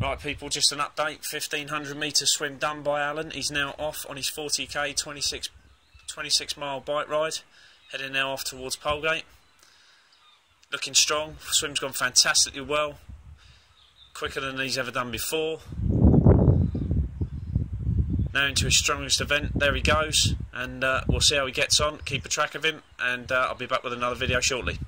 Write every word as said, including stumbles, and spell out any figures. Right people, just an update, fifteen hundred metre swim done by Allen. He's now off on his forty K twenty-six mile bike ride, heading now off towards Polegate. Looking strong, swim's gone fantastically well, quicker than he's ever done before. Now into his strongest event, there he goes, and uh, we'll see how he gets on. Keep a track of him, and uh, I'll be back with another video shortly.